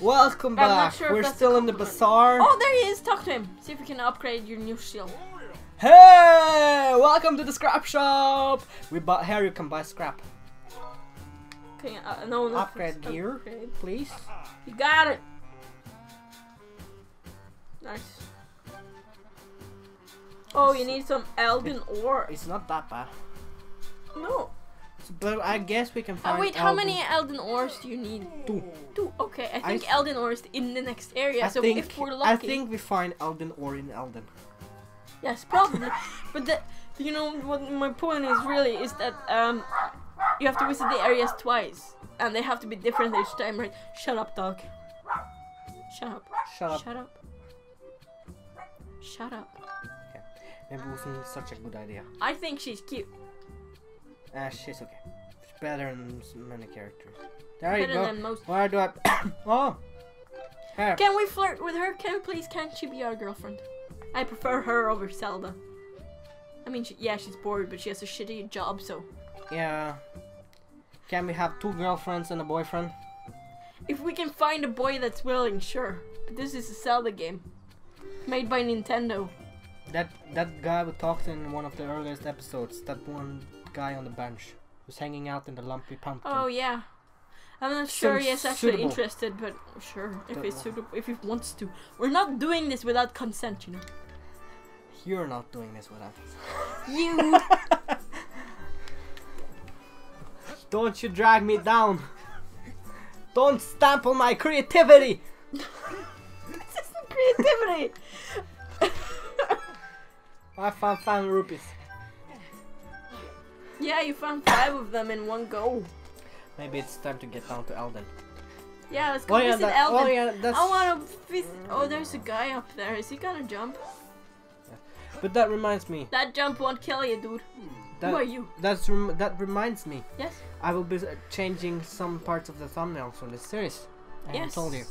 Welcome back. Sure we're still in the bazaar. Oh, there he is. Talk to him. See if we can upgrade your new shield. Hey, welcome to the scrap shop. We bought here. You can buy scrap. Okay, no upgrade gear, please. You got it. Nice. Oh, you need some Eldin ore. It's not that bad. No. But I guess we can find. Oh, wait, how many Eldin ores do you need? Two. Okay, I think Eldin ore is in the next area. So if we're lucky, I think we find Eldin ore in Eldin. Yes, probably. But the, you know what my point is really is that you have to visit the areas twice, and they have to be different each time, right? Shut up, dog. Shut up. Shut up. Shut up. Shut up. Okay. Maybe it wasn't such a good idea. I think she's cute. She's okay. She's better than many characters. There better you go. Than most. Where do I? Oh. Her. Can we flirt with her? Can we please? Can't she be our girlfriend? I prefer her over Zelda. I mean, yeah, she's bored, but she has a shitty job, so. Yeah. Can we have two girlfriends and a boyfriend? If we can find a boy that's willing, sure. But this is a Zelda game, made by Nintendo. That guy we talked in one of the earliest episodes. That one. Guy on the bench who's hanging out in the lumpy pumpkin. Oh yeah, I'm not sure he's actually interested, but sure if he's suitable, if he wants to. We're not doing this without consent, you know. You're not doing this without you. Don't you drag me down. Don't stamp on my creativity. This isn't creativity. I found 5 rupees. Yeah, you found 5 of them in one go. Maybe it's time to get down to Eldin. Yeah, let's go visit Eldin. Oh yeah, that's... I want to visit... Oh, there's a guy up there. Is he gonna jump? Yeah. But that reminds me. That jump won't kill you, dude. Who are you? That reminds me. Yes? I will be changing some parts of the thumbnails for this series. I yes. told you.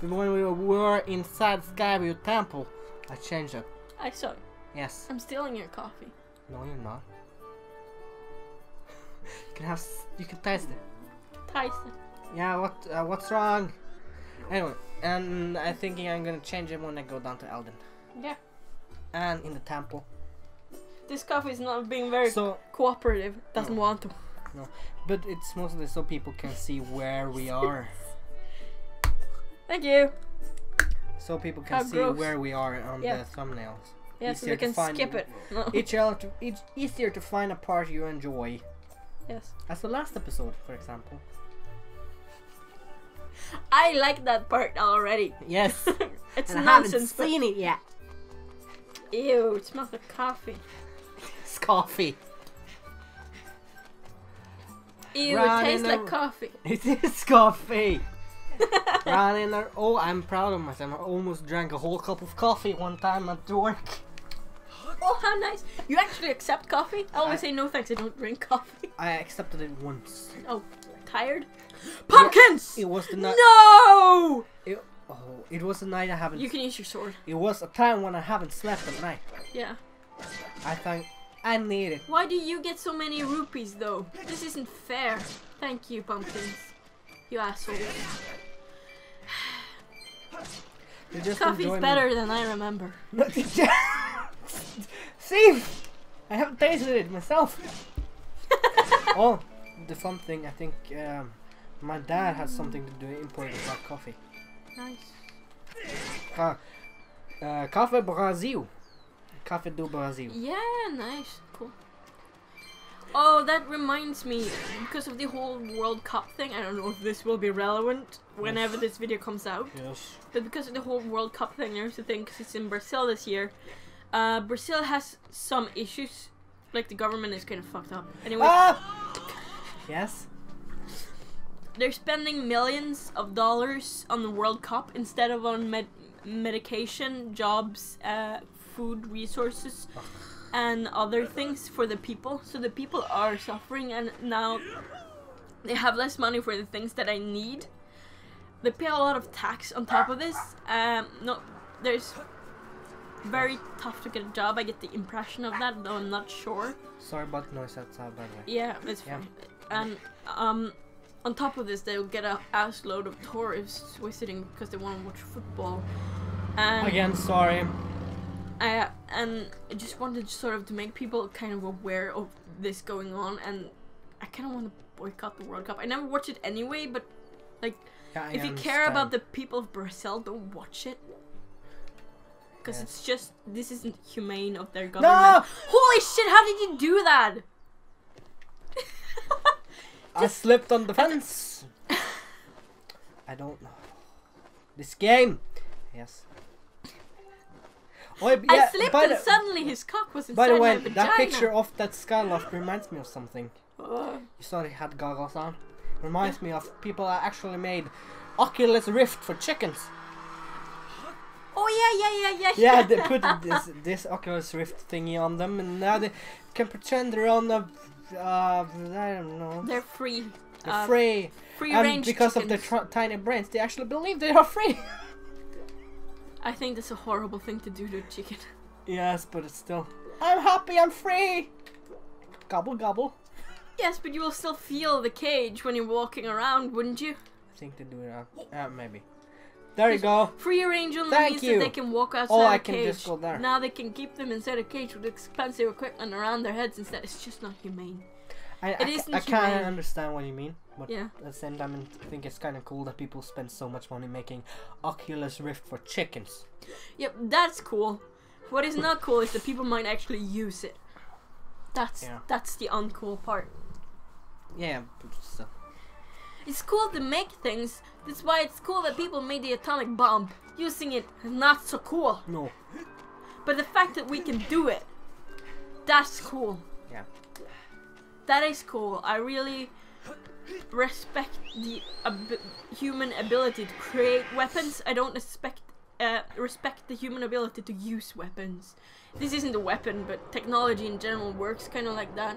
But when we were inside Skyview Temple, I changed it. I saw it. Yes. I'm stealing your coffee. No, you're not. You can taste it. Taste it. Yeah. What's wrong? Anyway, and I'm thinking I'm gonna change it when I go down to Eldin. Yeah. And in the temple. This coffee is not being very cooperative. Doesn't want to. No. But it's mostly so people can see where we are. Thank you. So people can see where we are on the thumbnails. Yeah, so they can skip it. No. It's easier to find a part you enjoy. Yes. As the last episode, for example. I like that part already. Yes. It's nonsense. I haven't seen it yet. Ew, it smells like coffee. It's coffee. Ew, it tastes like coffee. It is coffee. Oh, I'm proud of myself. I almost drank a whole cup of coffee one time at work. Oh, how nice! You actually accept coffee? I always say no thanks, I don't drink coffee. I accepted it once. Oh, tired? Pumpkins! It was the night. No! It was the night I haven't. You can use your sword. It was a time when I haven't slept at night. Yeah. I think I need it. Why do you get so many rupees though? This isn't fair. Thank you, pumpkins. You asshole. Coffee's better than I remember. See, I haven't tasted it myself. Oh, the fun thing, I think my dad has something to do important about coffee. Nice. Café Brasil. Café do Brasil. Yeah, nice. Cool. Oh, that reminds me, because of the whole World Cup thing, I don't know if this will be relevant whenever this video comes out. Yes. But because of the whole World Cup thing, there's a thing, because it's in Brazil this year. Brazil has some issues, like the government is kind of fucked up. Anyway, yes, they're spending millions of dollars on the World Cup instead of on medication, jobs, food resources, and other things for the people. So the people are suffering, and now they have less money for the things that I need. They pay a lot of tax on top of this. There's very tough to get a job. I get the impression of that, though I'm not sure. Sorry about noise outside, by the way. Yeah, it's fine. And On top of this, they'll get an ass load of tourists visiting because they want to watch football. And again, sorry. And I just wanted sort of to make people kind of aware of this going on, and I kind of want to boycott the World Cup. I never watch it anyway, but like, yeah, if you care about the people of Brazil, don't watch it. Because it's just, this isn't humane of their government. No! Holy shit, how did you do that? I slipped on the fence. I don't know. This game. Yes. Oh, yeah, I slipped and suddenly his cock was inside my vagina. By the way, that picture of that Skyloft reminds me of something. You saw it had goggles on. Reminds me of people that actually made Oculus Rift for chickens. Oh yeah. Yeah, they put this Oculus Rift thingy on them, and now they can pretend they're on a I don't know. They're free. They're free. Free range because chickens. Of their tiny brains, they actually believe they are free. I think that's a horrible thing to do to a chicken. Yes, but it's still. I'm happy. I'm free. Gobble gobble. Yes, but you will still feel the cage when you're walking around, wouldn't you? I think they do it. Maybe. There you go. Free range only means that they can walk outside a cage. Oh, I can just go there. Now they can keep them inside a cage with expensive equipment around their heads instead. It's just not humane. I kind of understand what you mean, but at the same time, I think it's kind of cool that people spend so much money making Oculus Rift for chickens. Yep, that's cool. What is not cool is that people might actually use it. That's the uncool part. Yeah, but so. It's cool to make things. That's why it's cool that people made the atomic bomb. Using it is not so cool. No. But the fact that we can do it, that's cool. Yeah. That is cool. I really respect the human ability to create weapons. I don't respect the human ability to use weapons. This isn't a weapon, but technology in general works kind of like that.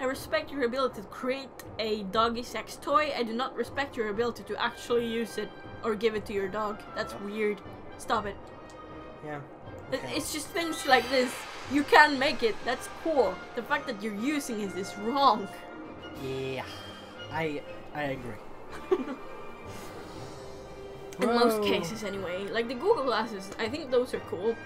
I respect your ability to create a doggy sex toy. I do not respect your ability to actually use it or give it to your dog. That's weird. Stop it. Yeah. Okay. It's just things like this. You can make it. That's cool. The fact that you're using it is wrong. Yeah. I agree. In most cases, anyway. Like the Google Glasses, I think those are cool.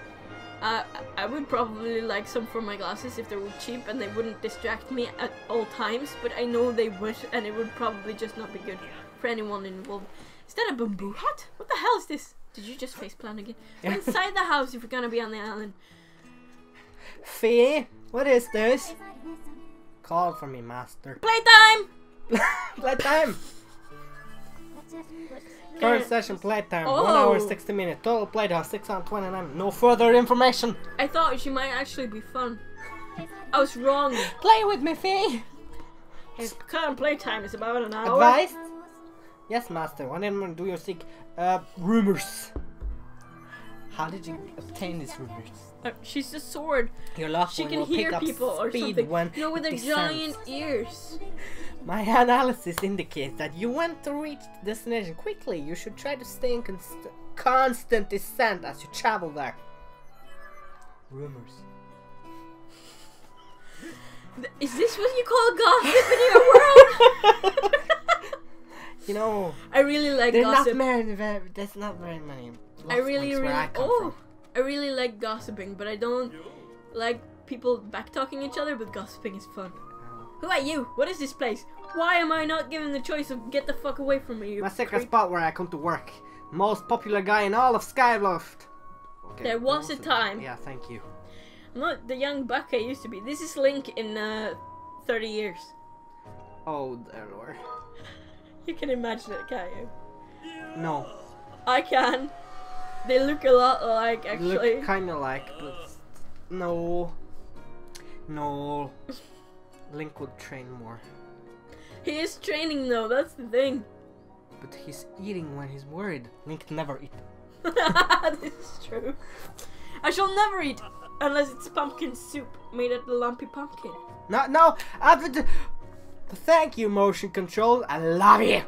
I would probably like some for my glasses if they were cheap and they wouldn't distract me at all times, but I know they would, and it would probably just not be good for anyone involved. Is that a bamboo hat? What the hell is this? Did you just faceplant again? We're inside the house if we're gonna be on the island. Fi, what is this? Call for me, master. Playtime! Playtime! Current session playtime, 1 hour 60 minutes. Total playtime 629. No further information. I thought she might actually be fun. I was wrong. Play with me, Fi. His current playtime is about an hour. Advised? Yes, master. When anyone do your sick rumors. How did you obtain these rumors? She's a sword. Your last one will pick up speed when descends. No, with her giant ears. My analysis indicates that you want to reach the destination quickly. You should try to stay in constant descent as you travel there. Rumors. Is this what you call gossip in your world? You know, I really like gossip. There's not very many. I really like gossiping, but I don't like people backtalking each other, but gossiping is fun. Who are you? What is this place? Why am I not given the choice of get the fuck away from me? My secret spot where I come to work. Most popular guy in all of Skyloft. Okay, there was a time. Yeah, thank you. I'm not the young buck I used to be. This is Link in 30 years. Oh, there Lord. You can imagine it, can't you? No. I can. They look a lot alike, actually. They look kind of alike, but no. No. Link would train more. He is training though, that's the thing. But he's eating when he's worried. Link never eat. This is true. I shall never eat unless it's pumpkin soup made at the lumpy pumpkin. No, thank you, motion control. I love you.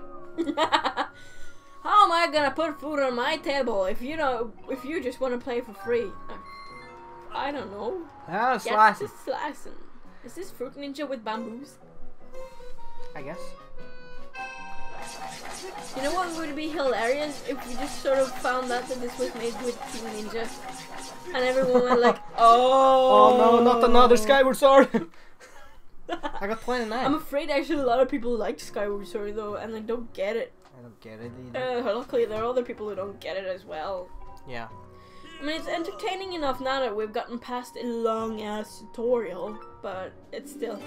How am I gonna put food on my table if you just wanna play for free? I don't know. Yeah, slicing. Is this Fruit Ninja with bamboos? I guess. You know what would be hilarious? If we just sort of found out that this was made with Team Ninja. And everyone went like, oh! Oh no, not another Skyward Sword! I got 29. I'm afraid actually a lot of people liked Skyward Sword though, and they don't get it. I don't get it either. Luckily there are other people who don't get it as well. Yeah. I mean, it's entertaining enough now that we've gotten past a long-ass tutorial, but it's still...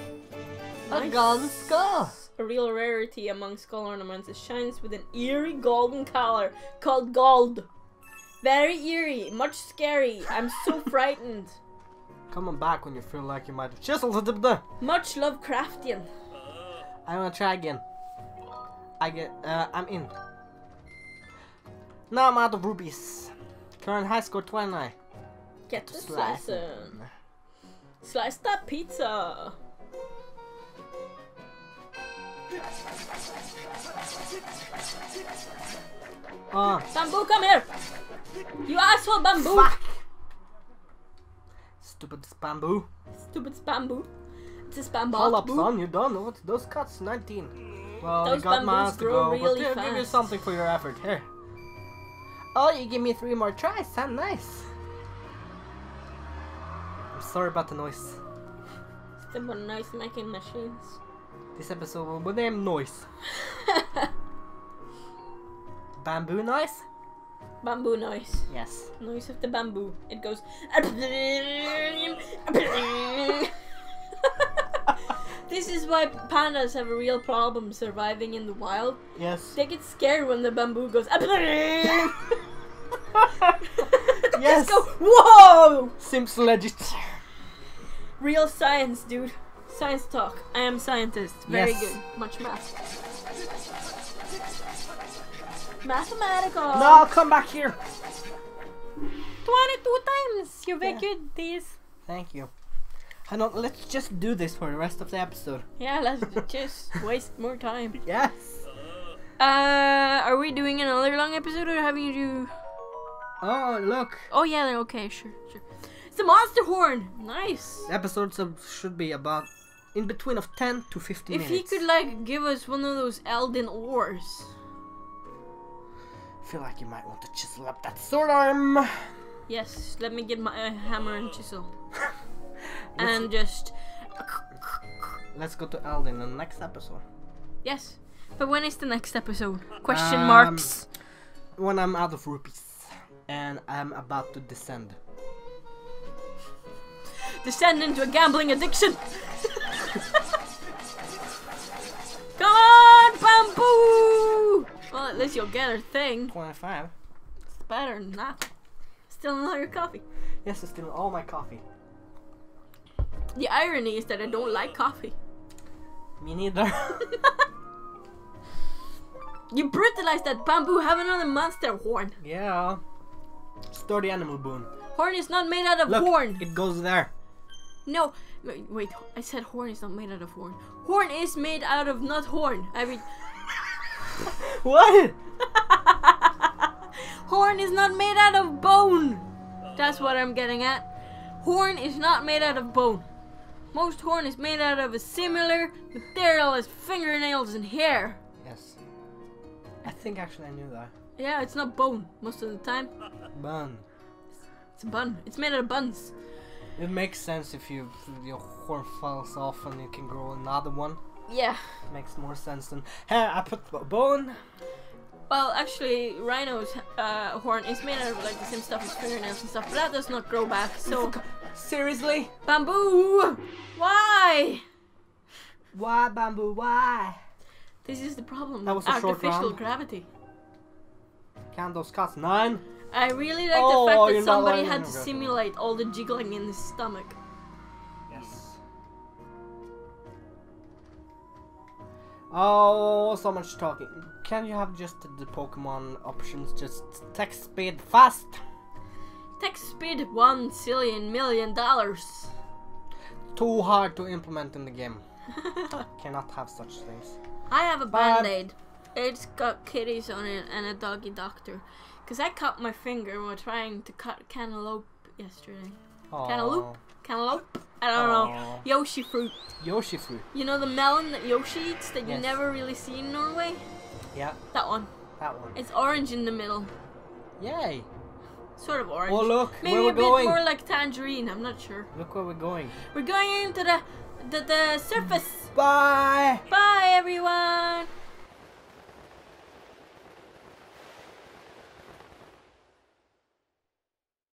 Nice. A golden skull! A real rarity among skull ornaments. It shines with an eerie golden color called gold. Very eerie, much scary. I'm so frightened. Coming back when you feel like you might have chiseled it there. Much Lovecraftian. I wanna try again. I'm in. Now I'm out of rubies. Current high score 29. Get to slicing. Slice that pizza. Oh. Bamboo, come here! You asshole, Bamboo! Fuck. Stupid Bamboo. Stupid Bamboo. It's a Spamboo. Hold up, son, you're done. What's those cuts? 19. Well, those got miles to go, really, but here, give you something for your effort. Here. Oh, you give me 3 more tries, son. Nice. I'm sorry about the noise. Simple noise making machines. This episode will be named Noise. Bamboo noise? Bamboo noise. Yes. Noise of the bamboo. It goes. This is why pandas have a real problem surviving in the wild. Yes. They get scared when the bamboo goes. Yes. Go, whoa! Seems legit. Real science, dude. Science talk. I am scientist. Very yes. Good. Much math. Mathematical. No, come back here. 22 times. You very good this. Thank you. And let's just do this for the rest of the episode. Yeah, let's just waste more time. Yes. Are we doing another long episode or having you do? Oh look. Oh yeah. Okay. Sure. Sure. It's a monster horn. Nice. Episodes should be about. In between of 10 to 15 minutes. If he could like give us one of those Eldin ores. I feel like you might want to chisel up that sword arm. Yes, let me get my hammer and chisel. And just... Let's go to Eldin in the next episode. Yes, but when is the next episode? Question marks. When I'm out of rupees. And I'm about to descend. Descend into a gambling addiction! Come on, Bamboo! Well, at least you'll get her thing. 25. It's better than that. Stealing all your coffee. Yes, it's stealing all my coffee. The irony is that I don't like coffee. Me neither. You brutalized that Bamboo. Have another monster horn. Yeah. Store the animal bone. Horn is not made out of horn. It goes there. No, wait, I said horn is not made out of horn. Horn is made out of not horn. I mean... What? Horn is not made out of bone. That's what I'm getting at. Horn is not made out of bone. Most horn is made out of a similar material as fingernails and hair. Yes. I think actually I knew that. Yeah, it's not bone most of the time. Bun. It's a bun. It's made out of buns. It makes sense if your horn falls off and you can grow another one. Yeah. Makes more sense than, hey, I put a bone. Well, actually, Rhino's horn is made out of like the same stuff as fingernails and stuff, but that does not grow back, so... Seriously? Bamboo! Why? Why, Bamboo, why? This is the problem. That was a artificial gravity. Count those cuts. 9. I really like the fact that somebody had to simulate all the jiggling in his stomach. Yes. Oh, so much talking. Can you have just the Pokemon options? Just text speed fast. Text speed $1 zillion million. Too hard to implement in the game. Cannot have such things. I have a band-aid. It's got kitties on it and a doggy doctor. Cause I cut my finger while trying to cut cantaloupe yesterday. Aww. Cantaloupe? Cantaloupe? I don't know. Yoshi fruit. Yoshi fruit. You know the melon that Yoshi eats that you never really see in Norway? Yeah. That one. That one. It's orange in the middle. Yay. Sort of orange. Oh look, maybe where we're going. Maybe a bit more like tangerine. I'm not sure. Look where we're going. We're going into the surface. Bye. Bye everyone.